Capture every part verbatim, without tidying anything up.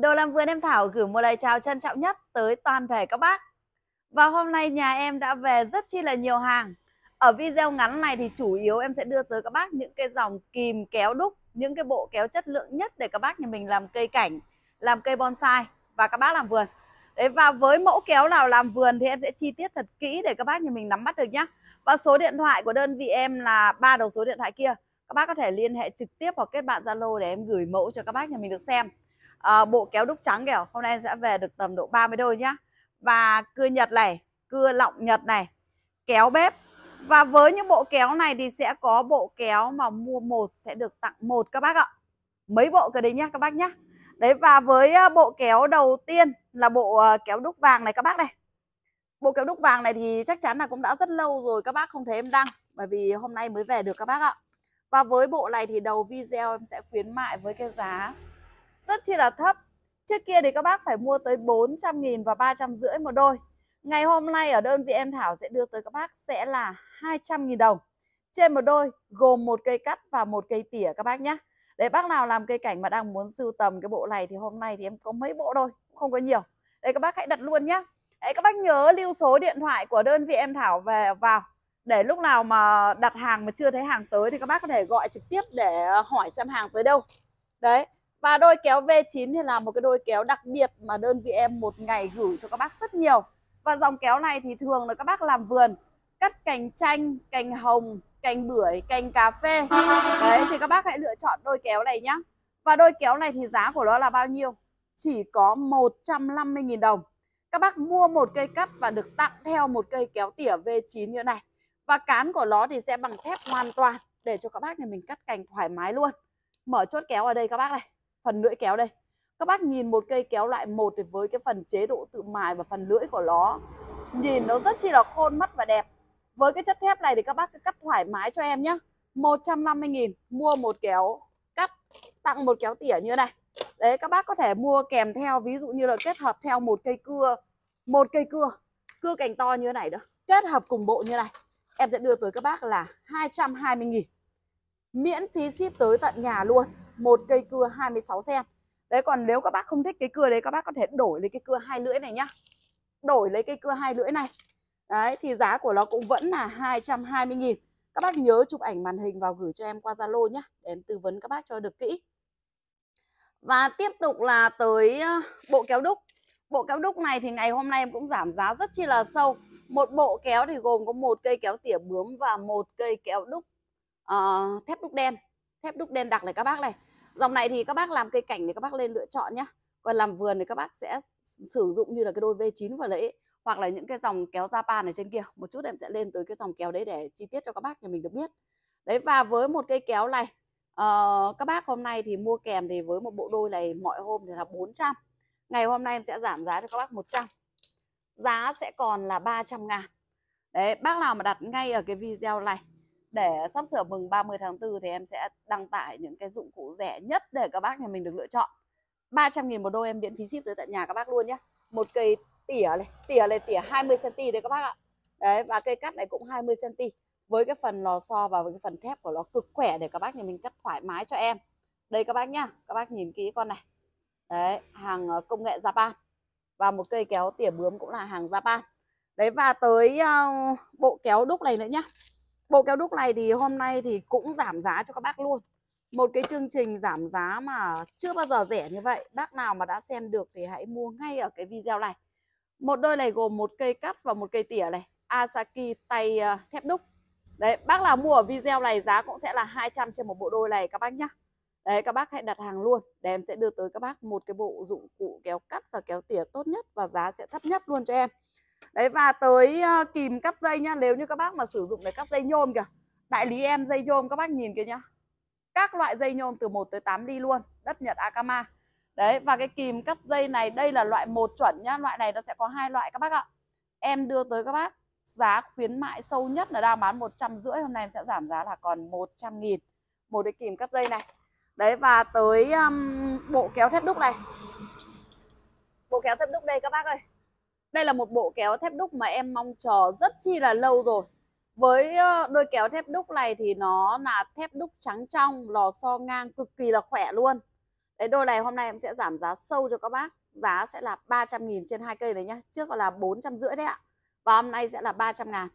Đồ làm vườn em Thảo gửi một lời chào trân trọng nhất tới toàn thể các bác. Và hôm nay nhà em đã về rất chi là nhiều hàng. Ở video ngắn này thì chủ yếu em sẽ đưa tới các bác những cái dòng kìm kéo đúc, những cái bộ kéo chất lượng nhất để các bác nhà mình làm cây cảnh, làm cây bonsai và các bác làm vườn. Đấy, và với mẫu kéo nào làm vườn thì em sẽ chi tiết thật kỹ để các bác nhà mình nắm bắt được nhé. Và số điện thoại của đơn vị em là ba đầu số điện thoại kia. Các bác có thể liên hệ trực tiếp hoặc kết bạn Zalo để em gửi mẫu cho các bác nhà mình được xem. À, bộ kéo đúc trắng kìa, hôm nay em sẽ về được tầm độ ba mươi đôi nhá. Và cưa Nhật này, cưa lọng Nhật này, kéo bếp. Và với những bộ kéo này thì sẽ có bộ kéo mà mua một sẽ được tặng một các bác ạ. Mấy bộ cơ đấy nhá các bác nhá. Đấy, và với bộ kéo đầu tiên là bộ kéo đúc vàng này các bác này. Bộ kéo đúc vàng này thì chắc chắn là cũng đã rất lâu rồi các bác không thấy em đăng, bởi vì hôm nay mới về được các bác ạ. Và với bộ này thì đầu video em sẽ khuyến mại với cái giá rất chi là thấp. Trước kia thì các bác phải mua tới bốn trăm nghìn và ba trăm rưỡi một đôi. Ngày hôm nay ở đơn vị em Thảo sẽ đưa tới các bác sẽ là hai trăm nghìn đồng trên một đôi, gồm một cây cắt và một cây tỉa các bác nhé. Để bác nào làm cây cảnh mà đang muốn sưu tầm cái bộ này thì hôm nay thì em có mấy bộ thôi, không có nhiều. Đây các bác hãy đặt luôn nhé. Đấy, các bác nhớ lưu số điện thoại của đơn vị em Thảo về vào, để lúc nào mà đặt hàng mà chưa thấy hàng tới thì các bác có thể gọi trực tiếp để hỏi xem hàng tới đâu. Đấy. Và đôi kéo vê chín thì là một cái đôi kéo đặc biệt mà đơn vị em một ngày gửi cho các bác rất nhiều. Và dòng kéo này thì thường là các bác làm vườn, cắt cành chanh, cành hồng, cành bưởi, cành cà phê. Đấy, thì các bác hãy lựa chọn đôi kéo này nhá. Và đôi kéo này thì giá của nó là bao nhiêu? Chỉ có một trăm năm mươi nghìn đồng. Các bác mua một cây cắt và được tặng theo một cây kéo tỉa vê chín như này. Và cán của nó thì sẽ bằng thép hoàn toàn để cho các bác nhà mình cắt cành thoải mái luôn. Mở chốt kéo ở đây các bác này. Phần lưỡi kéo đây, các bác nhìn một cây kéo loại một thì với cái phần chế độ tự mài và phần lưỡi của nó, nhìn nó rất chi là khôn mắt và đẹp. Với cái chất thép này thì các bác cứ cắt thoải mái cho em nhé. Một trăm năm mươi nghìn mua một kéo cắt, tặng một kéo tỉa như này. Đấy, các bác có thể mua kèm theo, ví dụ như là kết hợp theo một cây cưa, một cây cưa cưa cành to như thế này nữa, kết hợp cùng bộ như này. Em sẽ đưa tới các bác là hai trăm hai mươi nghìn, miễn phí ship tới tận nhà luôn. Một cây cưa hai mươi sáu xăng-ti-mét. Đấy, còn nếu các bác không thích cái cưa đấy, các bác có thể đổi lấy cái cưa hai lưỡi này nhá. Đổi lấy cái cưa hai lưỡi này. Đấy, thì giá của nó cũng vẫn là hai trăm hai mươi nghìn. Các bác nhớ chụp ảnh màn hình vào gửi cho em qua Zalo nhá, để em tư vấn các bác cho được kỹ. Và tiếp tục là tới bộ kéo đúc. Bộ kéo đúc này thì ngày hôm nay em cũng giảm giá rất chi là sâu. Một bộ kéo thì gồm có một cây kéo tỉa bướm và một cây kéo đúc uh, thép đúc đen. Thép đúc đen đặc này các bác này. Dòng này thì các bác làm cây cảnh thì các bác lên lựa chọn nhá. Còn làm vườn thì các bác sẽ sử dụng như là cái đôi vê chín vừa nãy, hoặc là những cái dòng kéo Japan ở trên kia. Một chút em sẽ lên tới cái dòng kéo đấy để chi tiết cho các bác nhà mình được biết. Đấy, và với một cây kéo này, uh, các bác hôm nay thì mua kèm thì với một bộ đôi này mọi hôm thì là bốn trăm. Ngày hôm nay em sẽ giảm giá cho các bác một trăm. Giá sẽ còn là ba trăm ngàn. Đấy, bác nào mà đặt ngay ở cái video này, để sắp sửa mừng ba mươi tháng tư thì em sẽ đăng tải những cái dụng cụ rẻ nhất để các bác nhà mình được lựa chọn. ba trăm nghìn một đôi, em miễn phí ship tới tận nhà các bác luôn nhé. Một cây tỉa này, tỉa này tỉa hai mươi xăng-ti-mét đấy các bác ạ. Đấy, và cây cắt này cũng hai mươi xăng-ti-mét. Với cái phần lò xo và với cái phần thép của nó cực khỏe để các bác nhà mình cắt thoải mái cho em. Đây các bác nhá, các bác nhìn kỹ con này. Đấy, hàng công nghệ Japan. Và một cây kéo tỉa bướm cũng là hàng Japan. Đấy, và tới uh, bộ kéo đúc này nữa nhá. Bộ kéo đúc này thì hôm nay thì cũng giảm giá cho các bác luôn. Một cái chương trình giảm giá mà chưa bao giờ rẻ như vậy. Bác nào mà đã xem được thì hãy mua ngay ở cái video này. Một đôi này gồm một cây cắt và một cây tỉa này, Asaki tay thép đúc. Đấy, bác nào mua ở video này giá cũng sẽ là hai trăm trên một bộ đôi này các bác nhá. Đấy, các bác hãy đặt hàng luôn để em sẽ đưa tới các bác một cái bộ dụng cụ kéo cắt và kéo tỉa tốt nhất và giá sẽ thấp nhất luôn cho em. Đấy, và tới uh, kìm cắt dây nhá. Nếu như các bác mà sử dụng để cắt dây nhôm kìa, đại lý em dây nhôm các bác nhìn kìa nhá. Các loại dây nhôm từ một tới tám đi luôn, đất Nhật Akama. Đấy, và cái kìm cắt dây này, đây là loại một chuẩn nhá. Loại này nó sẽ có hai loại các bác ạ. Em đưa tới các bác giá khuyến mại sâu nhất là đang bán một trăm rưỡi. Hôm nay em sẽ giảm giá là còn một trăm nghìn một cái kìm cắt dây này. Đấy, và tới um, bộ kéo thép đúc này. Bộ kéo thép đúc đây các bác ơi. Đây là một bộ kéo thép đúc mà em mong chờ rất chi là lâu rồi. Với đôi kéo thép đúc này thì nó là thép đúc trắng trong, lò xo ngang cực kỳ là khỏe luôn. Đấy, đôi này hôm nay em sẽ giảm giá sâu cho các bác. Giá sẽ là ba trăm nghìn trên hai cây đấy nhá. Trước là bốn trăm rưỡi đấy ạ. Và hôm nay sẽ là ba trăm ngàn.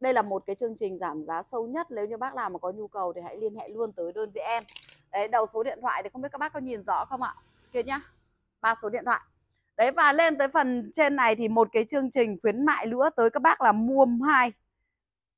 Đây là một cái chương trình giảm giá sâu nhất. Nếu như bác nào mà có nhu cầu thì hãy liên hệ luôn tới đơn vị em. Đấy, đầu số điện thoại thì không biết các bác có nhìn rõ không ạ? Kia nhá, ba số điện thoại. Đấy, và lên tới phần trên này thì một cái chương trình khuyến mại nữa tới các bác là mua hai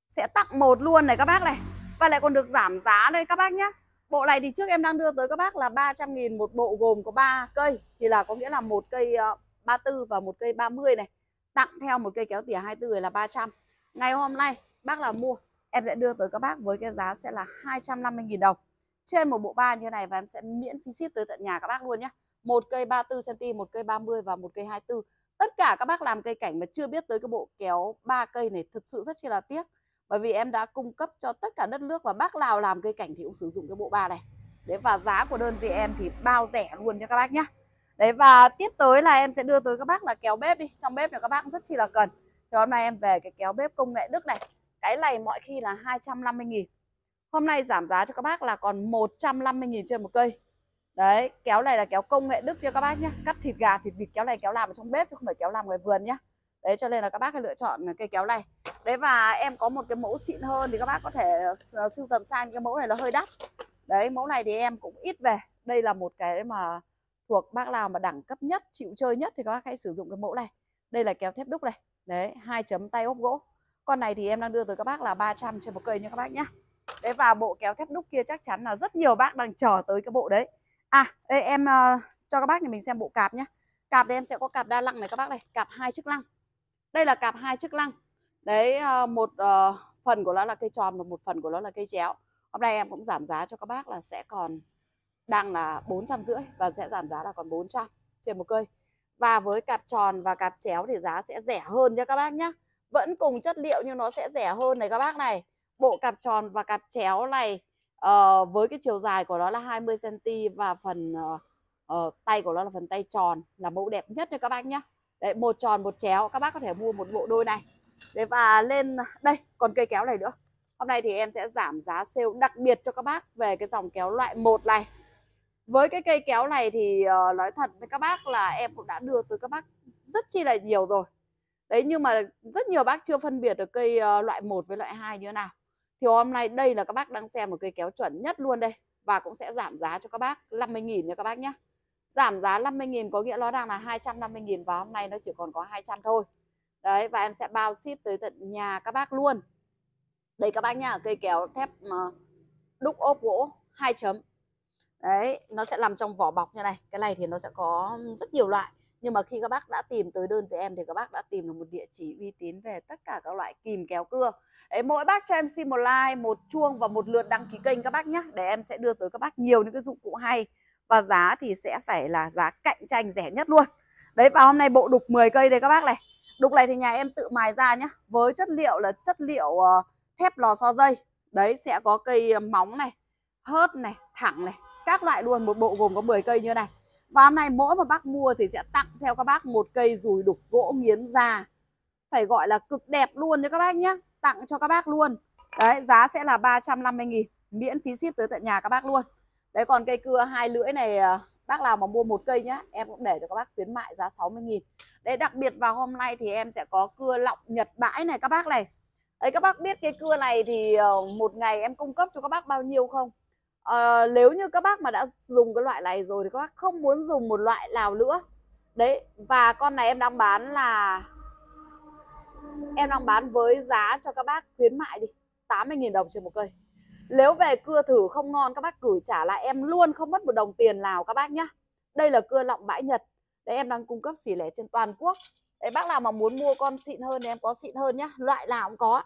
sẽ tặng một luôn này các bác này. Và lại còn được giảm giá đây các bác nhé. Bộ này thì trước em đang đưa tới các bác là ba trăm nghìn một bộ, gồm có ba cây. Thì là có nghĩa là một cây ba mươi tư và một cây ba mươi này. Tặng theo một cây kéo tỉa hai mươi tư là ba trăm. Ngày hôm nay bác là mua, em sẽ đưa tới các bác với cái giá sẽ là hai trăm năm mươi nghìn đồng trên một bộ ba như này. Và em sẽ miễn phí ship tới tận nhà các bác luôn nhé. Một cây ba mươi tư xăng-ti-mét, một cây ba mươi và một cây hai mươi tư. Tất cả các bác làm cây cảnh mà chưa biết tới cái bộ kéo ba cây này thực sự rất chi là tiếc. Bởi vì em đã cung cấp cho tất cả đất nước, và bác nào làm cây cảnh thì cũng sử dụng cái bộ ba này. Đấy, và giá của đơn vị em thì bao rẻ luôn nha các bác nhé. Đấy, và tiếp tới là em sẽ đưa tới các bác là kéo bếp đi. Trong bếp này các bác rất chi là cần. Thì hôm nay em về cái kéo bếp công nghệ Đức này. Cái này mọi khi là hai trăm năm mươi nghìn. Hôm nay giảm giá cho các bác là còn một trăm năm mươi nghìn trên một cây. Đấy, kéo này là kéo công nghệ Đức cho các bác nhé. Cắt thịt gà, thịt vịt, kéo này kéo làm ở trong bếp chứ không phải kéo làm ngoài vườn nhé. Đấy, cho nên là các bác hãy lựa chọn cây kéo này. Đấy, và em có một cái mẫu xịn hơn thì các bác có thể sưu tầm sang. Cái mẫu này là hơi đắt. Đấy, mẫu này thì em cũng ít về. Đây là một cái mà thuộc bác nào mà đẳng cấp nhất, chịu chơi nhất thì các bác hãy sử dụng cái mẫu này. Đây là kéo thép đúc này. Đấy, hai chấm tay ốp gỗ. Con này thì em đang đưa tới các bác là ba trăm trên một cây nha các bác nhé. Đấy, và bộ kéo thép đúc kia chắc chắn là rất nhiều bác đang chờ tới cái bộ đấy. À, đây, em uh, cho các bác thì mình xem bộ cạp nhé. Cạp thì em sẽ có cạp đa lăng này các bác này. Cạp hai chức năng. Đây là cặp hai chức năng. Đấy, một uh, phần của nó là cây tròn và một phần của nó là cây chéo. Hôm nay em cũng giảm giá cho các bác là sẽ còn đang là bốn trăm rưỡi và sẽ giảm giá là còn bốn trăm trên một cây. Và với cặp tròn và cặp chéo thì giá sẽ rẻ hơn nha các bác nhé. Vẫn cùng chất liệu nhưng nó sẽ rẻ hơn này các bác này. Bộ cặp tròn và cặp chéo này uh, với cái chiều dài của nó là hai mươi xăng-ti-mét và phần uh, uh, tay của nó là phần tay tròn là mẫu đẹp nhất nha các bác nhé. Đấy, một tròn một chéo, các bác có thể mua một bộ đôi này. Đấy, và lên đây còn cây kéo này nữa. Hôm nay thì em sẽ giảm giá sale đặc biệt cho các bác về cái dòng kéo loại một này. Với cái cây kéo này thì uh, nói thật với các bác là em cũng đã đưa tới các bác rất chi là nhiều rồi. Đấy, nhưng mà rất nhiều bác chưa phân biệt được cây uh, loại một với loại hai như thế nào. Thì hôm nay đây là các bác đang xem một cây kéo chuẩn nhất luôn đây. Và cũng sẽ giảm giá cho các bác năm mươi nghìn nha các bác nhé. Giảm giá năm mươi nghìn có nghĩa nó đang là hai trăm năm mươi nghìn và hôm nay nó chỉ còn có hai trăm thôi. Đấy, và em sẽ bao ship tới tận nhà các bác luôn. Đây các bác nhá, cây kéo thép đúc ốp gỗ hai chấm. Đấy, nó sẽ nằm trong vỏ bọc như này. Cái này thì nó sẽ có rất nhiều loại. Nhưng mà khi các bác đã tìm tới đơn vị em thì các bác đã tìm được một địa chỉ uy tín về tất cả các loại kìm kéo cưa. Đấy, mỗi bác cho em xin một like, một chuông và một lượt đăng ký kênh các bác nhé. Để em sẽ đưa tới các bác nhiều những cái dụng cụ hay. Và giá thì sẽ phải là giá cạnh tranh rẻ nhất luôn. Đấy, và hôm nay bộ đục mười cây đây các bác này. Đục này thì nhà em tự mài ra nhá. Với chất liệu là chất liệu uh, thép lò xo dây. Đấy, sẽ có cây móng này, hớt này, thẳng này, các loại luôn. Một bộ gồm có mười cây như này. Và hôm nay mỗi mà bác mua thì sẽ tặng theo các bác một cây dùi đục gỗ nghiến da. Phải gọi là cực đẹp luôn nha các bác nhé. Tặng cho các bác luôn. Đấy, giá sẽ là ba trăm năm mươi nghìn. Miễn phí ship tới tận nhà các bác luôn. Đấy, còn cây cưa hai lưỡi này bác nào mà mua một cây nhá, em cũng để cho các bác khuyến mại giá sáu mươi nghìn. Đấy, đặc biệt vào hôm nay thì em sẽ có cưa lọng Nhật bãi này các bác này. Đấy, các bác biết cái cưa này thì một ngày em cung cấp cho các bác bao nhiêu không? À, nếu như các bác mà đã dùng cái loại này rồi thì các bác không muốn dùng một loại nào nữa. Đấy, và con này em đang bán là em đang bán với giá cho các bác khuyến mại đi tám mươi nghìn đồng trên một cây. Nếu về cưa thử không ngon các bác gửi trả lại em luôn, không mất một đồng tiền nào các bác nhá. Đây là cưa lọng bãi Nhật. Đấy, em đang cung cấp xỉ lẻ trên toàn quốc. Đấy, bác nào mà muốn mua con xịn hơn thì em có xịn hơn nhá, loại nào cũng có.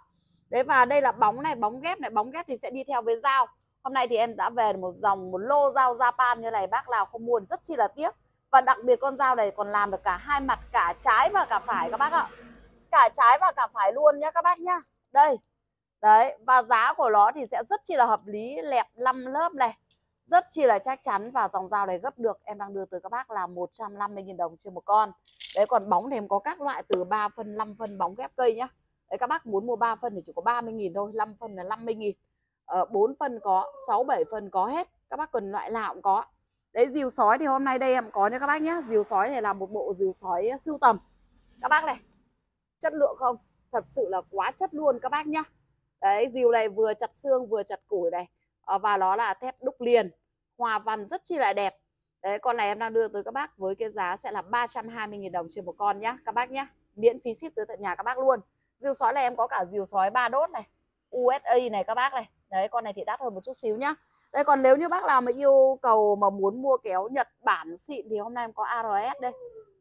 Đấy, và đây là bóng này, bóng ghép này, bóng ghép thì sẽ đi theo với dao. Hôm nay thì em đã về một dòng một lô dao Japan như này, bác nào không mua rất chi là tiếc. Và đặc biệt con dao này còn làm được cả hai mặt, cả trái và cả phải các bác ạ. Cả trái và cả phải luôn nhá các bác nhá. Đây. Đấy, và giá của nó thì sẽ rất chi là hợp lý, lẹp năm lớp này. Rất chi là chắc chắn và dòng dao này gấp được. Em đang đưa tới các bác là một trăm năm mươi nghìn đồng trên một con. Đấy, còn bóng thì em có các loại từ ba phân, năm phân bóng ghép cây nhá. Đấy, các bác muốn mua ba phân thì chỉ có ba mươi nghìn thôi, năm phân là năm mươi nghìn. Ờ, bốn phân có, sáu, bảy phân có hết. Các bác cần loại nào cũng có. Đấy, rìu sói thì hôm nay đây em có nha các bác nhé. Rìu sói này là một bộ rìu sói sưu tầm. Các bác này, chất lượng không? Thật sự là quá chất luôn các bác nhé. Đấy, rìu này vừa chặt xương vừa chặt củi này. Và nó là thép đúc liền, hoa văn rất chi là đẹp. Đấy, con này em đang đưa tới các bác với cái giá sẽ là ba trăm hai mươi nghìn đồng trên một con nhá các bác nhá. Miễn phí ship tới tận nhà các bác luôn. Rìu sói này em có cả rìu sói ba đốt này, u ét a này các bác này. Đấy, con này thì đắt hơn một chút xíu nhá. Đây, còn nếu như bác nào mà yêu cầu mà muốn mua kéo Nhật Bản xịn thì hôm nay em có a rờ ét đây.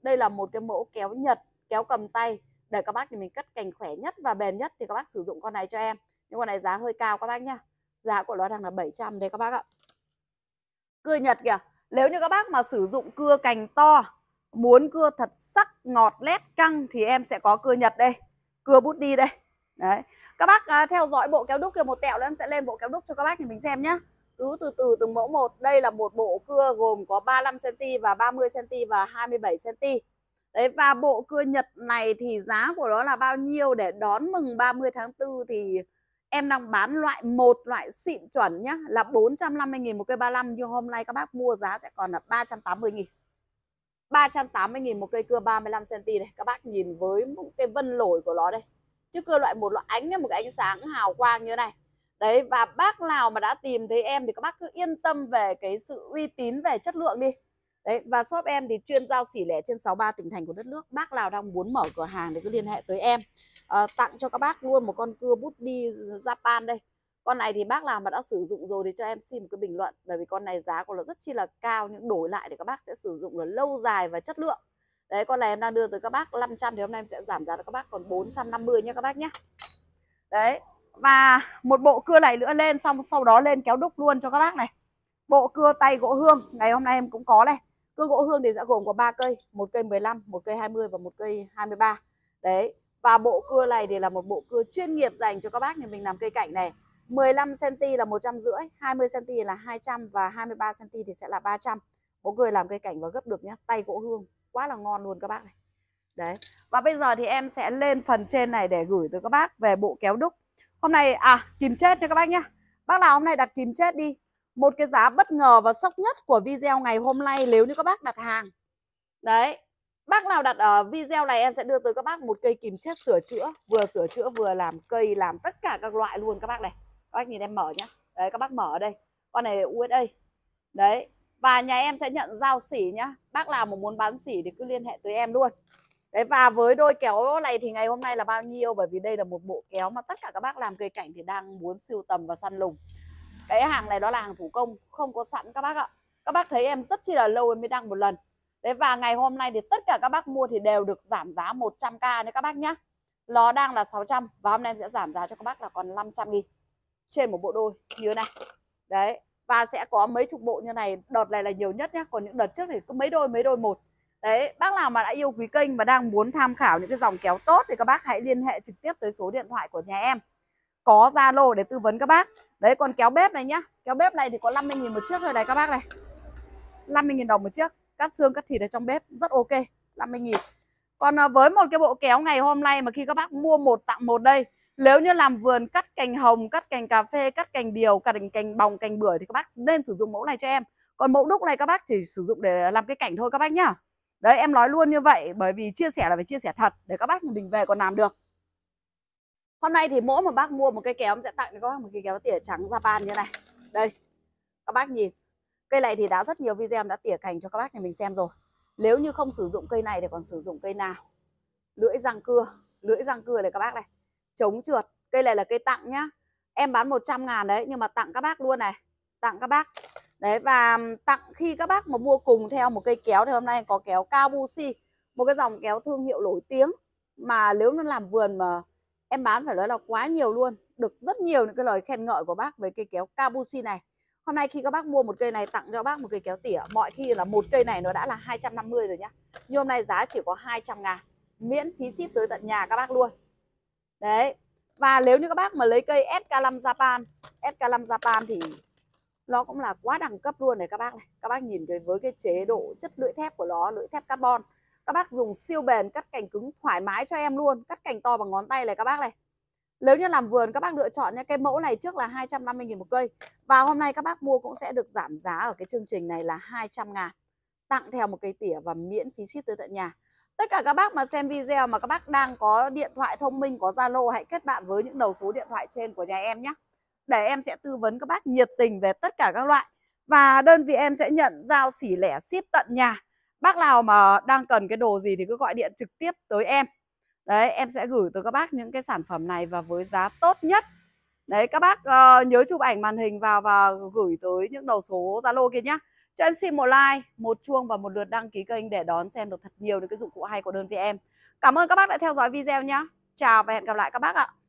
Đây là một cái mẫu kéo Nhật, kéo cầm tay để các bác thì mình cắt cành khỏe nhất và bền nhất thì các bác sử dụng con này cho em. Nhưng con này giá hơi cao các bác nhá. Giá của nó đang là bảy trăm đây các bác ạ. Cưa Nhật kìa. Nếu như các bác mà sử dụng cưa cành to, muốn cưa thật sắc, ngọt, lét, căng thì em sẽ có cưa Nhật đây. Cưa bút đi đây. Đấy. Các bác à, theo dõi bộ kéo đúc kia một tẹo nữa em sẽ lên bộ kéo đúc cho các bác thì mình xem nhá. Cứ từ từ từng mẫu một. Đây là một bộ cưa gồm có ba mươi lăm xăng-ti-mét và ba mươi xăng-ti-mét và hai mươi bảy xăng-ti-mét. Đấy, và bộ cưa Nhật này thì giá của nó là bao nhiêu để đón mừng ba mươi tháng tư thì em đang bán loại một, loại xịn chuẩn nhá, là bốn trăm năm mươi nghìn một cây ba mươi lăm, nhưng hôm nay các bác mua giá sẽ còn là ba trăm tám mươi nghìn. ba trăm tám mươi nghìn một cây cưa ba mươi lăm xăng-ti-mét này, các bác nhìn với cái vân lổi của nó đây. Chứ cưa loại một loại ánh nhá, một cái ánh sáng hào quang như thế này. Đấy, và bác nào mà đã tìm thấy em thì các bác cứ yên tâm về cái sự uy tín về chất lượng đi. Đấy, và shop em thì chuyên giao xỉ lẻ trên sáu mươi ba tỉnh thành của đất nước. Bác nào đang muốn mở cửa hàng thì cứ liên hệ tới em. à, Tặng cho các bác luôn một con cưa bút đi Japan đây. Con này thì bác nào mà đã sử dụng rồi thì cho em xin một cái bình luận. Bởi vì con này giá của nó rất chi là cao, nhưng đổi lại thì các bác sẽ sử dụng nó lâu dài và chất lượng. Đấy, con này em đang đưa tới các bác năm trăm thì hôm nay em sẽ giảm giá cho các bác còn bốn trăm năm mươi nha các bác nhé. Đấy, và một bộ cưa này nữa lên xong sau đó lên kéo đúc luôn cho các bác này. Bộ cưa tay gỗ hương ngày hôm nay em cũng có này. Cưa gỗ hương thì sẽ gồm có ba cây, một cây mười lăm, một cây hai mươi và một cây hai mươi ba. Đấy, và bộ cưa này thì là một bộ cưa chuyên nghiệp dành cho các bác thì mình làm cây cảnh này. mười lăm xăng-ti-mét là một trăm rưỡi, hai mươi xăng-ti-mét là hai trăm và hai mươi ba xăng-ti-mét thì sẽ là ba trăm. Bộ cưa làm cây cảnh và gấp được nhá, tay gỗ hương quá là ngon luôn các bác này. Đấy, và bây giờ thì em sẽ lên phần trên này để gửi tới các bác về bộ kéo đúc. Hôm nay à kìm chết cho các bác nhá. Bác nào hôm nay đặt kìm chết đi. Một cái giá bất ngờ và sốc nhất của video ngày hôm nay nếu như các bác đặt hàng. Đấy, bác nào đặt ở video này em sẽ đưa tới các bác một cây kìm chết sửa chữa. Vừa sửa chữa vừa làm cây, làm tất cả các loại luôn các bác này. Các bác nhìn em mở nhá. Đấy, các bác mở ở đây. Con này u ét a. Đấy, và nhà em sẽ nhận giao xỉ nhá. Bác nào mà muốn bán xỉ thì cứ liên hệ tới em luôn. Đấy, và với đôi kéo này thì ngày hôm nay là bao nhiêu? Bởi vì đây là một bộ kéo mà tất cả các bác làm cây cảnh thì đang muốn sưu tầm và săn lùng. Cái hàng này đó là hàng thủ công, không có sẵn các bác ạ. Các bác thấy em rất chi là lâu em mới đăng một lần. Đấy, và ngày hôm nay thì tất cả các bác mua thì đều được giảm giá một trăm k đấy các bác nhá. Nó đang là sáu trăm và hôm nay em sẽ giảm giá cho các bác là còn năm trăm nghìn trên một bộ đôi như thế này. Đấy, và sẽ có mấy chục bộ như này, đợt này là nhiều nhất nhá. Còn những đợt trước thì có mấy đôi, mấy đôi một. Đấy, bác nào mà đã yêu quý kênh và đang muốn tham khảo những cái dòng kéo tốt thì các bác hãy liên hệ trực tiếp tới số điện thoại của nhà em. Có Zalo để tư vấn các bác. Đấy, còn kéo bếp này nhá. Kéo bếp này thì có năm mươi nghìn một chiếc thôi này các bác này. năm mươi nghìn đồng một chiếc. Cắt xương, cắt thịt ở trong bếp. Rất ok. năm mươi nghìn. Còn với một cái bộ kéo ngày hôm nay mà khi các bác mua một tặng một đây. Nếu như làm vườn cắt cành hồng, cắt cành cà phê, cắt cành điều, cắt cành, cành bòng, cành bưởi thì các bác nên sử dụng mẫu này cho em. Còn mẫu đúc này các bác chỉ sử dụng để làm cái cảnh thôi các bác nhá. Đấy, em nói luôn như vậy. Bởi vì chia sẻ là phải chia sẻ thật. Để các bác mình về còn làm được. Hôm nay thì mỗi một bác mua một cây kéo em sẽ tặng cho các bác một cây kéo tỉa trắng Japan như này. Đây, các bác nhìn. Cây này thì đã rất nhiều video em đã tỉa cành cho các bác thì mình xem rồi. Nếu như không sử dụng cây này thì còn sử dụng cây nào? Lưỡi răng cưa. Lưỡi răng cưa này các bác này. Chống trượt. Cây này là cây tặng nhá. Em bán một trăm ngàn đấy, nhưng mà tặng các bác luôn này. Tặng các bác. Đấy, và tặng khi các bác mà mua cùng theo một cây kéo thì hôm nay có kéo Kabushi. Một cái dòng kéo thương hiệu nổi tiếng. Mà nếu nó làm vườn mà em bán phải nói là quá nhiều luôn. Được rất nhiều những cái lời khen ngợi của bác với cây kéo Kabushi này. Hôm nay khi các bác mua một cây này tặng cho các bác một cây kéo tỉa. Mọi khi là một cây này nó đã là hai trăm năm mươi rồi nhá. Nhưng hôm nay giá chỉ có hai trăm ngàn. Miễn phí ship tới tận nhà các bác luôn. Đấy. Và nếu như các bác mà lấy cây ét ca năm Japan. ét ca năm Japan thì nó cũng là quá đẳng cấp luôn này các bác này. Các bác nhìn thấy với cái chế độ chất lưỡi thép của nó. Lưỡi thép carbon. Các bác dùng siêu bền, cắt cành cứng thoải mái cho em luôn. Cắt cành to bằng ngón tay này các bác này. Nếu như làm vườn các bác lựa chọn nhé, cái mẫu này trước là hai trăm năm mươi nghìn một cây. Và hôm nay các bác mua cũng sẽ được giảm giá ở cái chương trình này là hai trăm ngàn, tặng theo một cây tỉa và miễn phí ship tới tận nhà. Tất cả các bác mà xem video mà các bác đang có điện thoại thông minh, có Zalo, hãy kết bạn với những đầu số điện thoại trên của nhà em nhé. Để em sẽ tư vấn các bác nhiệt tình về tất cả các loại. Và đơn vị em sẽ nhận giao xỉ lẻ ship tận nhà. Bác nào mà đang cần cái đồ gì thì cứ gọi điện trực tiếp tới em. Đấy, em sẽ gửi tới các bác những cái sản phẩm này và với giá tốt nhất. Đấy, các bác uh, nhớ chụp ảnh màn hình vào và gửi tới những đầu số Zalo kia nhá. Cho em xin một like, một chuông và một lượt đăng ký kênh để đón xem được thật nhiều những cái dụng cụ hay của đơn vị em. Cảm ơn các bác đã theo dõi video nhá. Chào và hẹn gặp lại các bác ạ.